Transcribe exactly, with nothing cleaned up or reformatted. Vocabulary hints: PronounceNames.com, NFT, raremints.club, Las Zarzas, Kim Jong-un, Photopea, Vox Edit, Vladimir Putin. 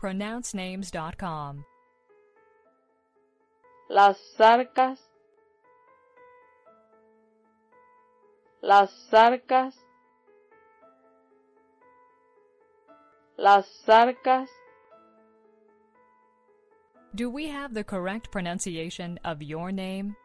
pronounce names dot com. Las Zarzas, Las Zarzas, Las Zarzas. Do we have the correct pronunciation of your name?